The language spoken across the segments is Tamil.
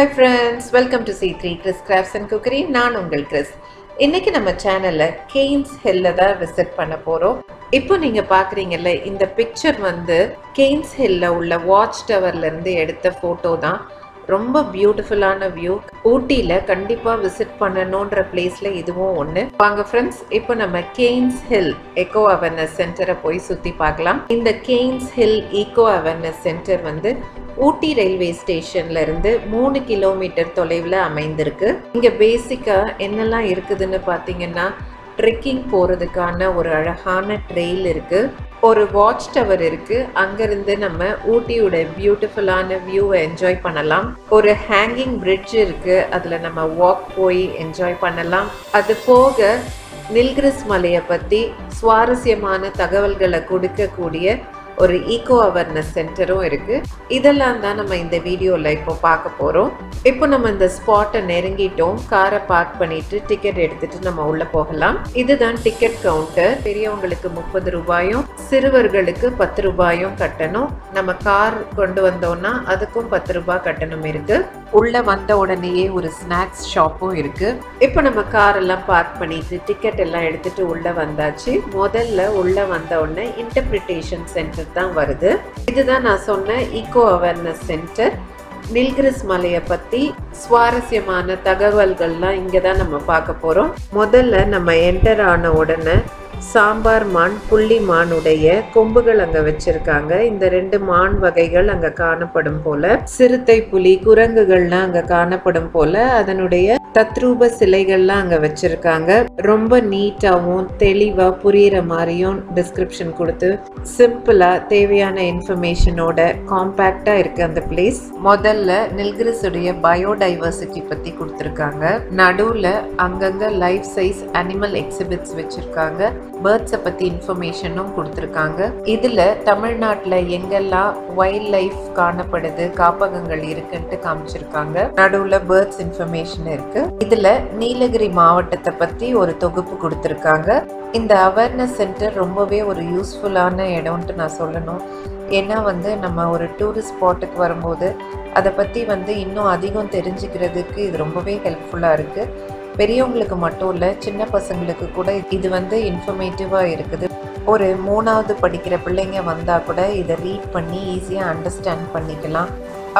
Hi friends, welcome to C3 Chris Crafts and Cookery. நான் உங்கள் கிறிஸ். இன்னைக்கு நம்ம சேனல்ல கெய்ன்ஸ் ஹில்ல தான் விசிட் பண்ண போறோம். இப்போ நீங்க பாக்குறீங்கல்ல இந்த பிக்சர் வந்து கெய்ன்ஸ் ஹில்ல உள்ள வாட்ச் டவர்ல இருந்து எடுத்த போட்டோ தான். ரொம்ப பியூட்டிஃபுல்லான வியூ. ஊட்டில கண்டிப்பா விசிட் பண்ணனும்ன்ற பிளேஸ்ல இதுவும் ஒன்னு. வாங்க ஃப்ரெண்ட்ஸ், இப்போ நம்ம கெய்ன்ஸ் ஹில் எக்கோ அவேர்னஸ் சென்டரை போய் சுத்தி பார்க்கலாம். இந்த Cairns hill eco awareness centre வந்து ஊட்டி ரயில்வே ஸ்டேஷன்ல இருந்து 3 கிலோமீட்டர் தொலைவில் அமைந்திருக்கு. இங்க பேசிக்கா என்னெல்லாம் இருக்குதுன்னு பாத்தீங்கன்னா ட்ரெக்கிங் போறதுக்கான ஒரு அழகான ட்ரெயில் இருக்கு, ஒரு வாட்ச் டவர் இருக்கு, அங்கிருந்து நம்ம ஊட்டியோட பியூட்டிஃபுல்லான வியூவை என்ஜாய் பண்ணலாம். ஒரு ஹேங்கிங் பிரிட்ஜ் இருக்கு, அதில் நம்ம வாக் போய் என்ஜாய் பண்ணலாம். அது போக நில்கிரிஸ் மலையை பற்றி சுவாரஸ்யமான தகவல்களை கொடுக்கக்கூடிய ஒரு ஈகோ அவேர்னஸ் சென்டரும் இருக்கு. இதெல்லாம் தான் நம்ம இந்த வீடியோவில் இப்போ பார்க்க போகிறோம். இப்போ நம்ம இந்த ஸ்பாட்டை நெருங்கிட்டோம். காரை பார்க் பண்ணிட்டு டிக்கெட் எடுத்துட்டு நம்ம உள்ளே போகலாம். இதுதான் டிக்கெட் கவுண்டர். பெரியவங்களுக்கு 30 ரூபாயும் சிறுவர்களுக்கு 10 ரூபாயும் கட்டணும். நம்ம கார் கொண்டு வந்தோம்னா அதுக்கும் 10 ரூபாய் கட்டணும் இருக்கு. உள்ளே வந்த உடனேயே ஒரு ஸ்நாக்ஸ் ஷாப்பும் இருக்கு. இப்போ நம்ம காரெல்லாம் பார்க் பண்ணிட்டு டிக்கெட் எல்லாம் எடுத்துட்டு உள்ளே வந்தாச்சு. முதல்ல உள்ளே வந்த உடனே இன்டர்பிரிட்டேஷன் சென்டர் தான் வருது. இதுதான் நான் சொன்ன ஈகோ அவேர்னஸ் சென்டர். நில்கிரிஸ் மலையை பத்தி சுவாரஸ்யமான தகவல்கள்லாம் இங்க தான் நம்ம பார்க்க போறோம். முதல்ல நம்ம என்டர் ஆன உடனே சாம்பார் மான், புள்ளி மானுடைய கொம்புகள் அங்க வச்சிருக்காங்க. இந்த 2 மான் வகைகள் அங்க காணப்படும் போல, சிறுத்தை, புலி, குரங்குகள்லாம் அங்க காணப்படும் போல அதனுடைய தத்ரூப சிலைகள்லாம் அங்க வச்சிருக்காங்க. ரொம்ப நீட்டாகவும் தெளிவா புரியுற மாதிரியும் டிஸ்கிரிப்ஷன் கொடுத்து சிம்பிளா தேவையான இன்ஃபர்மேஷனோட காம்பேக்டா இருக்கு அந்த பிளேஸ். முதல்ல நில்கிரிஸுடைய பயோடைவர்சிட்டி பத்தி கொடுத்துருக்காங்க. நடுவுல அங்கங்க லைஃப் சைஸ் அனிமல் எக்ஸிபிட்ஸ் வச்சிருக்காங்க. பேர்ட்ஸை பற்றி இன்ஃபர்மேஷனும் கொடுத்துருக்காங்க. இதில் தமிழ்நாட்டில் எங்கெல்லாம் வைல்ட் லைஃப் காணப்படுது, காப்பகங்கள் இருக்குன்ட்டு காமிச்சிருக்காங்க. நடுவில் பேர்ட்ஸ் இன்ஃபர்மேஷன் இருக்கு. இதில் நீலகிரி மாவட்டத்தை பற்றி ஒரு தொகுப்பு கொடுத்துருக்காங்க. இந்த அவேர்னஸ் சென்டர் ரொம்பவே ஒரு யூஸ்ஃபுல்லான இடம்ன்ட்டு நான் சொல்லணும். ஏன்னா வந்து நம்ம ஒரு டூரிஸ்ட் ஸ்பாட்டுக்கு வரும்போது அதை பற்றி வந்து இன்னும் அதிகம் தெரிஞ்சுக்கிறதுக்கு இது ரொம்பவே ஹெல்ப்ஃபுல்லாக இருக்குது. பெரியவங்களுக்கு மட்டும் இல்லை, சின்ன பசங்களுக்கு கூட இது வந்து இன்ஃபர்மேட்டிவாக இருக்குது. ஒரு 3ஆவது படிக்கிற பிள்ளைங்க வந்தால் கூட இதை ரீட் பண்ணி ஈஸியாக அண்டர்ஸ்டாண்ட் பண்ணிக்கலாம்.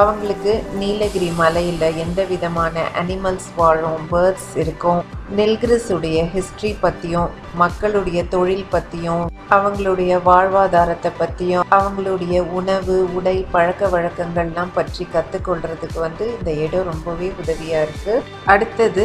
அவங்களுக்கு நீலகிரி மலையில் எந்த விதமான அனிமல்ஸ் வாழும், பேர்ட்ஸ் இருக்கும், நில்கிரிஸுடைய ஹிஸ்ட்ரி பற்றியும், மக்களுடைய தொழில் பற்றியும், அவங்களுடைய வாழ்வாதாரத்தை பற்றியும், அவங்களுடைய உணவு, உடை, பழக்க வழக்கங்கள்லாம் பற்றி கற்றுக்கொள்கிறதுக்கு வந்து இந்த இடம் ரொம்பவே உதவியாக இருக்குது. அடுத்தது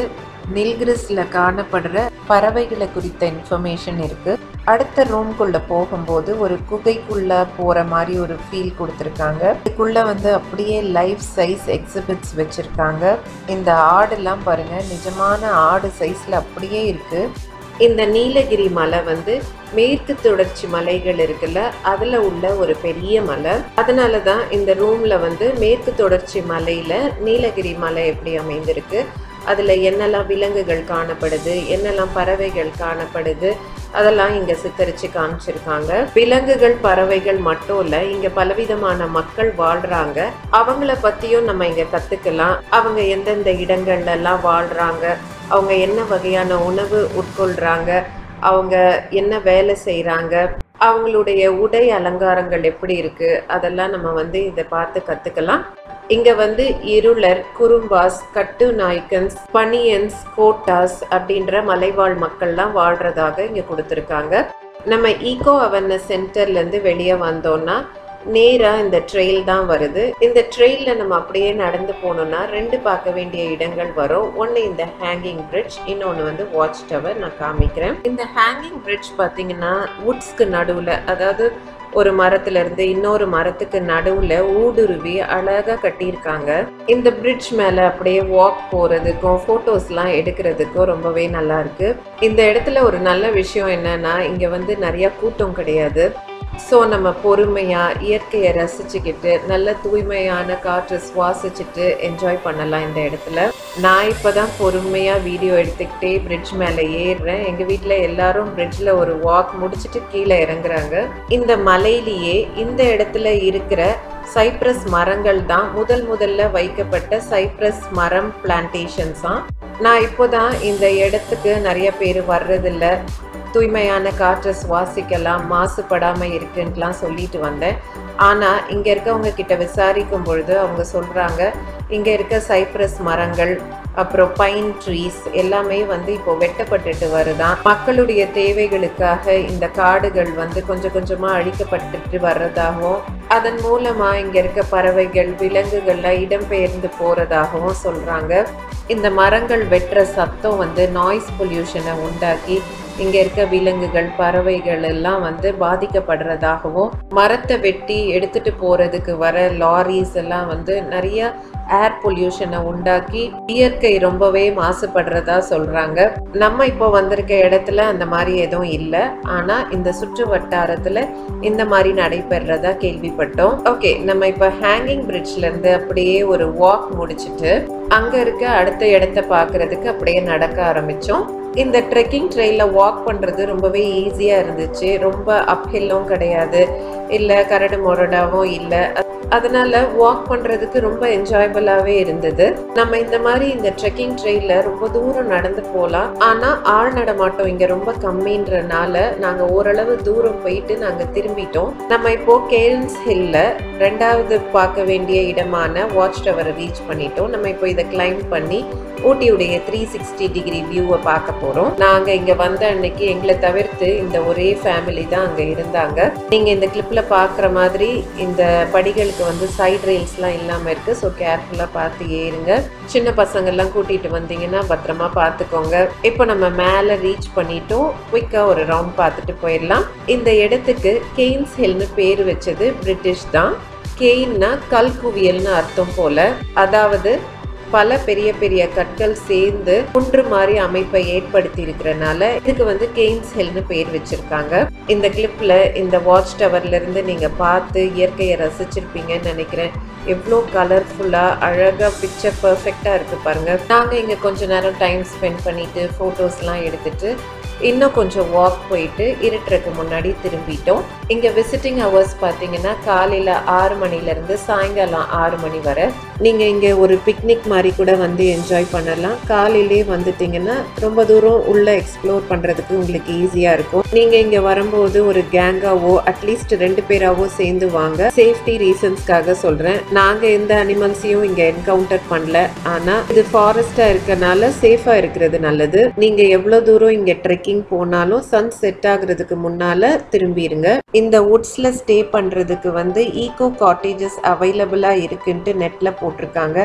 நில்கிரிஸில் காணப்படுற பறவைகளை குறித்த இன்ஃபர்மேஷன் இருக்குது. அடுத்த ரூம்குள்ளே போகும்போது ஒரு குகைக்குள்ளே போகிற மாதிரி ஒரு ஃபீல் கொடுத்துருக்காங்க. இதுக்குள்ளே வந்து அப்படியே லைஃப் சைஸ் எக்ஸிபிட்ஸ் வச்சுருக்காங்க. இந்த ஆடுலாம் பாருங்கள், நிஜமான ஆடு சைஸில் அப்படியே இருக்குது. இந்த நீலகிரி மலை வந்து மேற்கு தொடர்ச்சி மலைகள் இருக்குல்ல, அதில் உள்ள ஒரு பெரிய மலை. அதனால தான் இந்த ரூமில் வந்து மேற்கு தொடர்ச்சி மலையில் நீலகிரி மலை எப்படி அமைந்திருக்கு, அதில் என்னெல்லாம் விலங்குகள் காணப்படுது, என்னெல்லாம் பறவைகள் காணப்படுது, அதெல்லாம் இங்கே சித்தரித்து காமிச்சிருக்காங்க. விலங்குகள், பறவைகள் மட்டும் இல்லை, இங்கே பலவிதமான மக்கள் வாழ்கிறாங்க. அவங்கள பற்றியும் நம்ம இங்கே கற்றுக்கலாம். அவங்க எந்தெந்த இடங்கள்லாம் வாழ்கிறாங்க, அவங்க என்ன வகையான உணவு உட்கொள்கிறாங்க, அவங்க என்ன வேலை செய்கிறாங்க, அவங்களுடைய உடை அலங்காரங்கள் எப்படி இருக்குது, அதெல்லாம் நம்ம வந்து இதை பார்த்து கற்றுக்கலாம். இங்க வந்து இருளர், குரும்பாஸ், கட்டு நாய்க்கன்ஸ், பனியன்ஸ், கோட்டாஸ் அப்படின்ற மலைவாழ் மக்கள்லாம் வாழ்றதாக இங்க கொடுத்துருக்காங்க. நம்ம ஈகோ அவேர்னஸ் சென்டர்ல இருந்து வெளியே வந்தோம்னா நேரா இந்த ட்ரெயில் தான் வருது. இந்த ட்ரெயில்ல நம்ம அப்படியே நடந்து போனோம்னா 2 பார்க்க வேண்டிய இடங்கள் வரும். ஒன்னு இந்த ஹேங்கிங் பிரிட்ஜ், இன்னொன்னு வந்து வாட்ச் டவர். நான் காமிக்கிறேன். இந்த ஹேங்கிங் பிரிட்ஜ் பாத்தீங்கன்னா வுட்ஸ்க்கு நடுவுல, அதாவது ஒரு மரத்துல இருந்து இன்னொரு மரத்துக்கு நடுவுல ஊடுருவி அழகா கட்டியிருக்காங்க. இந்த பிரிட்ஜ் மேல அப்படியே வாக் போறதுக்கும் போட்டோஸ் எல்லாம் எடுக்கிறதுக்கும் ரொம்பவே நல்லா இருக்கு. இந்த இடத்துல ஒரு நல்ல விஷயம் என்னன்னா இங்க வந்து நிறைய கூட்டம் கிடையாது. ஸோ நம்ம பொறுமையா இயற்கையை ரசிச்சுக்கிட்டு நல்ல தூய்மையான காற்று சுவாசிச்சுட்டு என்ஜாய் பண்ணலாம் இந்த இடத்துல. நான் இப்போதான் பொறுமையா வீடியோ எடுத்துக்கிட்டே பிரிட்ஜ் மேலே ஏறுறேன். எங்க வீட்டில் எல்லாரும் பிரிட்ஜில் ஒரு வாக் முடிச்சுட்டு கீழே இறங்குறாங்க. இந்த மலையிலேயே இந்த இடத்துல இருக்கிற சைப்ரஸ் மரங்கள் தான் முதல்ல வைக்கப்பட்ட சைப்ரஸ் மரம் பிளான்டேஷன்ஸாம். நான் இப்போதான் இந்த இடத்துக்கு நிறைய பேர் வர்றதில்ல, தூய்மையான காற்றை சுவாசிக்கலாம், மாசுபடாமல் இருக்குன்ட்டுலாம் சொல்லிட்டு வந்தேன். ஆனால் இங்கே இருக்கவங்க கிட்ட விசாரிக்கும் பொழுது அவங்க சொல்கிறாங்க, இங்கே இருக்க சைப்ரஸ் மரங்கள் அப்புறம் பைன் ட்ரீஸ் எல்லாமே இப்போ வெட்டப்பட்டுட்டு வருதான். மக்களுடைய தேவைகளுக்காக இந்த காடுகள் கொஞ்சம் கொஞ்சமாக அழிக்கப்பட்டுட்டு வர்றதாகவும் அதன் மூலமாக இங்கே இருக்க பறவைகள் விலங்குகள்லாம் இடம்பெயர்ந்து போகிறதாகவும் சொல்கிறாங்க. இந்த மரங்கள் வெட்டுற சத்தம் நாய்ஸ் பொல்யூஷனை உண்டாக்கி இங்கே இருக்க விலங்குகள் பறவைகள் எல்லாம் பாதிக்கப்படுறதாகவும், மரத்தை வெட்டி எடுத்துட்டு போகிறதுக்கு வர லாரிஸ் எல்லாம் நிறைய ஏர் பொல்யூஷனை உண்டாக்கி இயற்கை ரொம்பவே மாசுபடுறதா சொல்கிறாங்க. நம்ம இப்போ வந்திருக்க இடத்துல அந்த மாதிரி எதுவும் இல்லை, ஆனால் இந்த சுற்று வட்டாரத்தில் இந்த மாதிரி நடைபெறதா கேள்விப்பட்டோம். ஓகே, நம்ம இப்போ ஹேங்கிங் பிரிட்ஜ்லேருந்து அப்படியே ஒரு வாக் முடிச்சுட்டு அங்கே இருக்க அடுத்த இடத்த பார்க்குறதுக்கு அப்படியே நடக்க ஆரம்பித்தோம். இந்த ட்ரெக்கிங் ட்ரெயிலில் வாக் பண்ணுறது ரொம்பவே ஈஸியாக இருந்துச்சு. ரொம்ப அப்ஹில்லும் கிடையாது, இல்லை கரடு முரடாகவும் இல்லை, அதனால் வாக் பண்ணுறதுக்கு ரொம்ப என்ஜாயபிளாகவே இருந்தது. நம்ம இந்த மாதிரி இந்த ட்ரெக்கிங் ட்ரெயிலில் ரொம்ப தூரம் நடந்து போகலாம், ஆனால் ஆள் நடமாட்டம் இங்கே ரொம்ப கம்மின்றனால நாங்கள் ஓரளவு தூரம் போயிட்டு நாங்கள் திரும்பிட்டோம். நம்ம இப்போது கேர்ன்ஸ் ஹில்லில் ரெண்டாவது பார்க்க வேண்டிய இடமான வாட்ச் டவரை ரீச் பண்ணிட்டோம். நம்ம இப்போ இதை கிளைம்ப் பண்ணி ஊட்டியுடைய 360 டிகிரி வியூவை பார்க்க போகிறோம். நாங்கள் இங்கே வந்த அன்னைக்கு எங்களை தவிர்த்து இந்த ஒரே ஃபேமிலி தான் அங்கே இருந்தாங்க. நீங்கள் இந்த கிளிப்பில் பார்க்குற மாதிரி இந்த படிகளுக்கு சைட் ரெயில்ஸ்லாம் இல்லாமல் இருக்குது. ஸோ கேர்ஃபுல்லாக பார்த்து ஏறுங்க. சின்ன பசங்கள்லாம் கூட்டிகிட்டு வந்தீங்கன்னா பத்திரமா பார்த்துக்கோங்க. இப்போ நம்ம மேலே ரீச் பண்ணிட்டோம். குயிக்காக ஒரு ரவுண்ட் பார்த்துட்டு போயிடலாம். இந்த இடத்துக்கு கெய்ன்ஸ் ஹில்னு பேர் வச்சது பிரிட்டிஷ் தான். கெயின்னா கல் குவியல்னு அர்த்தம் போல். அதாவது பல பெரிய பெரிய கற்கள் சேர்ந்து குன்று மாதிரி அமைப்பை ஏற்படுத்தி இருக்கிறனால இதுக்கு கெய்ன்ஸ் ஹில்னு பேர் வச்சிருக்காங்க. இந்த கிளிப்ல இந்த வாட்ச் டவர்ல இருந்து நீங்க பார்த்து இயற்கையை ரசிச்சிருப்பீங்கன்னு நினைக்கிறேன். எவ்வளோ கலர்ஃபுல்லா அழகா பிக்சர் பர்ஃபெக்டா இருக்கு பாருங்க. நாங்க இங்க கொஞ்ச நேரம் டைம் ஸ்பெண்ட் பண்ணிட்டு போட்டோஸ்லாம் எடுத்துட்டு இன்னும் கொஞ்சம் வாக் போயிட்டு இருட்டுறதுக்கு முன்னாடி திரும்பிட்டோம். இங்கே விசிட்டிங் ஹவர்ஸ் பார்த்தீங்கன்னா காலையில் 6 மணிலேருந்து சாயங்காலம் 6 மணி வரை. நீங்கள் இங்கே ஒரு பிக்னிக் மாதிரி கூட என்ஜாய் பண்ணலாம். காலையிலே வந்துட்டிங்கன்னா ரொம்ப தூரம் உள்ளே எக்ஸ்ப்ளோர் பண்ணுறதுக்கு உங்களுக்கு ஈஸியாக இருக்கும். நீங்கள் இங்கே வரும்போது ஒரு கேங்காவோ அட்லீஸ்ட் 2 பேராவோ சேர்ந்து வாங்க. சேஃப்டி ரீசன்ஸ்க்காக சொல்கிறேன். நாங்கள் எந்த அனிமல்ஸையும் இங்கே என்கவுண்டர் பண்ணல, ஆனால் இது ஃபாரஸ்ட்டாக இருக்கனால சேஃபாக இருக்கிறது நல்லது. நீங்கள் எவ்வளோ தூரம் இங்கே ட்ரெக்கிங் போனாலும் சன் செட் ஆகுறதுக்கு முன்னால திரும்பிடுங்க. இந்த வுட்ஸ்ல ஸ்டே பண்றதுக்கு ஈகோ காட்டேஜஸ் அவைலபிளா இருக்குன்னு நெட்ல போட்டிருக்காங்க.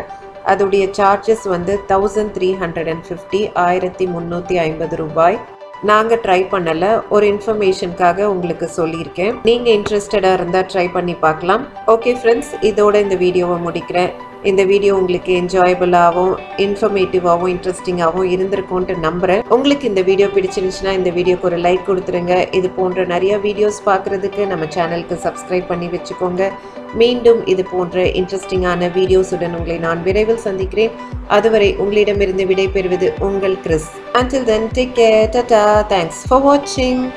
அதோடைய சார்ஜஸ் 1350 1350 ரூபாய். நாங்க ட்ரை பண்ணல, ஒரு இன்ஃபர்மேஷனுக்காக உங்களுக்கு சொல்லியிருக்கேன். நீங்க இன்ட்ரெஸ்டடா இருந்தா ட்ரை பண்ணி பார்க்கலாம். ஓகே ஃப்ரெண்ட்ஸ், இதோட இந்த வீடியோவை முடிக்கிறேன். இந்த வீடியோ உங்களுக்கு என்ஜாயபிளாகவும் இன்ஃபர்மேட்டிவாகவும் இன்ட்ரெஸ்டிங்காகவும் இருந்திருக்கும்ன்ட்டு நம்புகிறேன். உங்களுக்கு இந்த வீடியோ பிடிச்சிருந்துச்சுன்னா இந்த வீடியோக்கு ஒரு லைக் கொடுத்துருங்க. இது போன்ற நிறைய வீடியோஸ் பார்க்குறதுக்கு நம்ம சேனலுக்கு சப்ஸ்கிரைப் பண்ணி வச்சுக்கோங்க. மீண்டும் இது போன்ற இன்ட்ரெஸ்டிங்கான வீடியோஸுடன் உங்களை நான் விரைவில் சந்திக்கிறேன். அதுவரை உங்களிடமிருந்து விடை பெறுவது உங்கள் Chris. Until then, take care. Tata. Thanks for watching.